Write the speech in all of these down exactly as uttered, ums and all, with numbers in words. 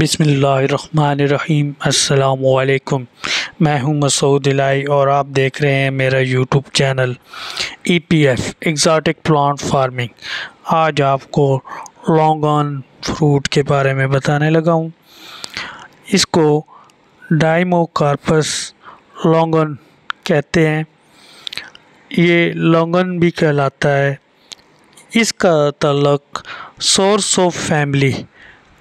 बिस्मिल्लाहिर्रहमानिर्रहीम, अस्सलामुअलैकुम। मैं हूं मसूद इलाई और आप देख रहे हैं मेरा YouTube channel E P F exotic plant farming. आज आपको लॉन्गन फ्रूट के बारे में बताने लगा हूं। इसको डाइमोकार्पस लॉन्गन कहते हैं, ये लॉन्गन भी कहलाता है। इसका तल्लुक सोर्स ऑफ फैमिली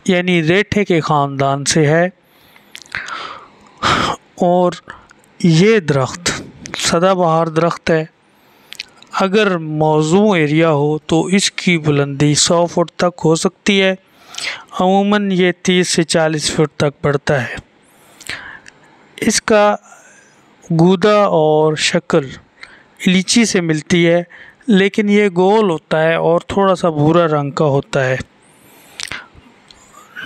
यानी रेठे के ख़ानदान से है और ये दरख्त सदाबहार दरख्त है। अगर मौजूद एरिया हो तो इसकी बुलंदी सौ फुट तक हो सकती है। अमूमन ये तीस से चालीस फुट तक बढ़ता है। इसका गूदा और शक्ल लीची से मिलती है, लेकिन ये गोल होता है और थोड़ा सा भूरा रंग का होता है।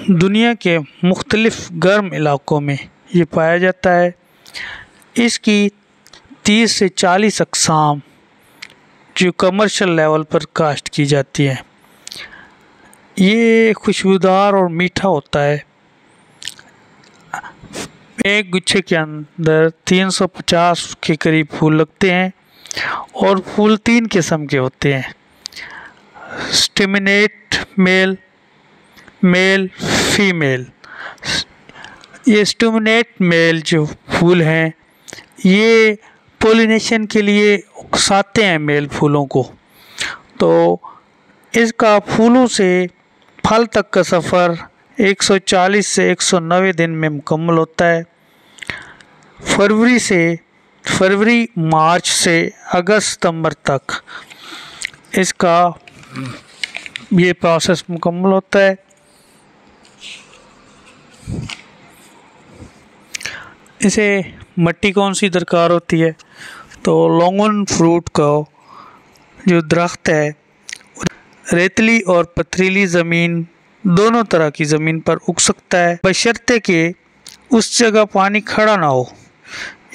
दुनिया के मुख्तलिफ़ गर्म इलाक़ों में ये पाया जाता है। इसकी तीस से चालीस अक़साम जो कमर्शल लेवल पर काश्त की जाती है। ये खुशबूदार और मीठा होता है। एक गुच्छे के अंदर तीन सौ पचास के करीब फूल लगते हैं और फूल तीन किस्म के होते हैं, स्टिमिनेट मेल, मेल, फीमेल। ये स्टिमिनेट मेल जो फूल हैं ये पोलिनेशन के लिए उकसाते हैं मेल फूलों को, तो इसका फूलों से फल तक का सफ़र एक सौ चालीस से एक सौ नब्बे दिन में मुकम्मल होता है। फरवरी से फरवरी मार्च से अगस्त सितंबर तक इसका ये प्रोसेस मुकम्मल होता है। इसे मिट्टी कौन सी दरकार होती है, तो लॉन्गन फ्रूट का जो दरख्त है रेतली और पथरीली ज़मीन दोनों तरह की ज़मीन पर उग सकता है, बशर्ते कि उस जगह पानी खड़ा ना हो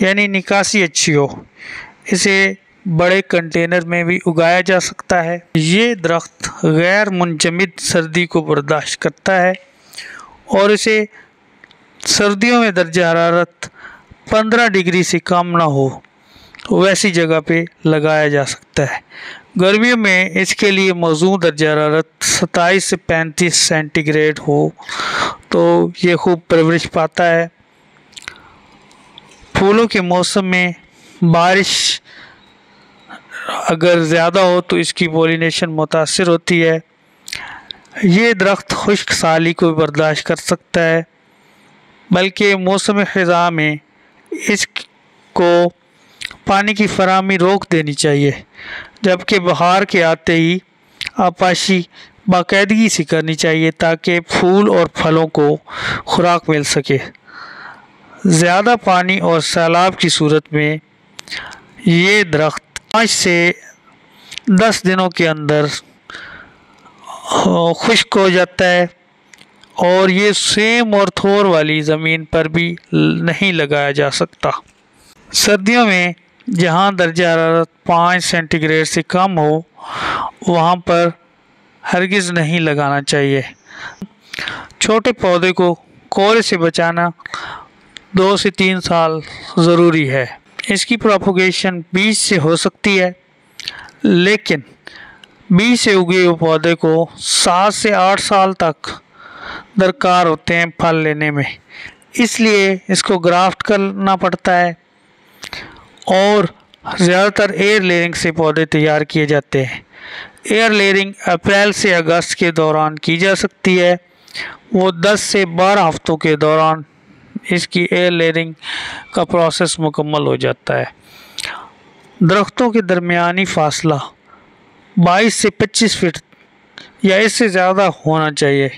यानी निकासी अच्छी हो। इसे बड़े कंटेनर में भी उगाया जा सकता है। ये दरख्त गैर मुंजमद सर्दी को बर्दाश्त करता है और इसे सर्दियों में दर्जा हरारत पंद्रह डिग्री से कम ना हो वैसी जगह पे लगाया जा सकता है। गर्मियों में इसके लिए मौजूद दर्जा हरारत सत्ताईस से पैंतीस सेंटीग्रेड हो तो ये खूब परवरिश पाता है। फूलों के मौसम में बारिश अगर ज़्यादा हो तो इसकी पोलिनेशन मुतासर होती है। ये दरख्त खुश्क साली को बर्दाश्त कर सकता है, बल्कि मौसम ख़ज़ा में इसको पानी की फराहमी रोक देनी चाहिए, जबकि बहार के आते ही आपाशी बाकायदगी से करनी चाहिए ताकि फूल और फलों को खुराक मिल सके। ज़्यादा पानी और सैलाब की सूरत में ये दरख्त पाँच से दस दिनों के अंदर खुश्क हो जाता है और ये सेम और थोर वाली ज़मीन पर भी नहीं लगाया जा सकता। सर्दियों में जहाँ दर्जा हरारत पाँच सेंटीग्रेड से कम हो वहाँ पर हरगिज़ नहीं लगाना चाहिए। छोटे पौधे को कोहरे से बचाना दो से तीन साल ज़रूरी है। इसकी प्रोपोगेशन बीज से हो सकती है, लेकिन बीज से उगे हुए पौधे को सात से आठ साल तक दरकार होते हैं फल लेने में, इसलिए इसको ग्राफ्ट करना पड़ता है और ज़्यादातर एयर लेयरिंग से पौधे तैयार किए जाते हैं। एयर लेयरिंग अप्रैल से अगस्त के दौरान की जा सकती है। वो दस से बारह हफ्तों के दौरान इसकी एयर लेयरिंग का प्रोसेस मुकम्मल हो जाता है। दरख्तों के दरमियानी फासला बाईस से पच्चीस फीट या इससे ज़्यादा होना चाहिए,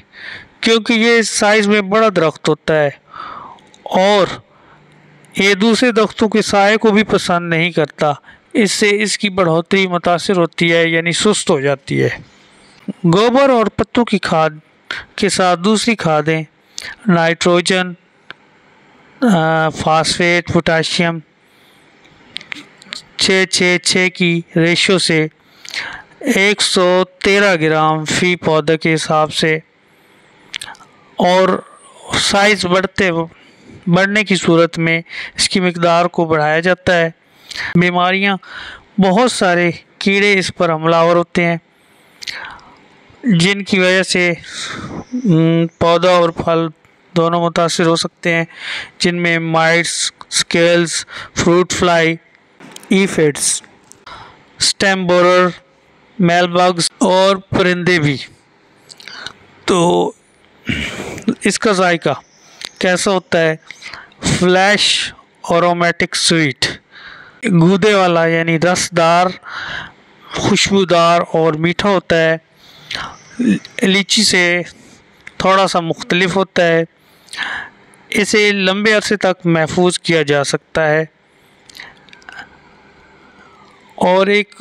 क्योंकि ये इस साइज़ में बड़ा दरख्त होता है और ये दूसरे दरख्तों के साए को भी पसंद नहीं करता। इससे इसकी बढ़ोतरी मुतासर होती है यानी सुस्त हो जाती है। गोबर और पत्तों की खाद के साथ दूसरी खादें नाइट्रोजन, फास्फेट, पोटाशियम छः छः छः की रेशो से एक सौ तेरह ग्राम फी पौधे के हिसाब से और साइज़ बढ़ते बढ़ने की सूरत में इसकी मकदार को बढ़ाया जाता है। बीमारियां, बहुत सारे कीड़े इस पर हमलावर होते हैं जिनकी वजह से पौधा और फल दोनों मुतासर हो सकते हैं, जिनमें mites, scales, fruit fly, aphids, stem borer, mealybugs और परिंदे भी। तो इसका जायका कैसा होता है? फ्लैश अरोमेटिक स्वीट, गूदे वाला यानी रसदार, खुशबूदार और मीठा होता है। लीची से थोड़ा सा मुख्तलिफ होता है। इसे लंबे अरसे तक महफूज किया जा सकता है और एक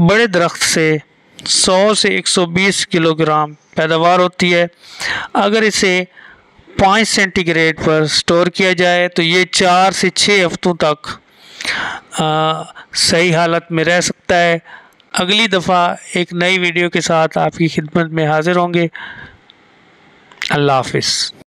बड़े दरख्त से सौ से एक सौ बीस किलोग्राम पैदावार होती है। अगर इसे पाँच सेंटीग्रेड पर स्टोर किया जाए तो ये चार से छः हफ्तों तक आ, सही हालत में रह सकता है। अगली दफ़ा एक नई वीडियो के साथ आपकी खिदमत में हाज़िर होंगे। अल्लाह हाफ़िज़।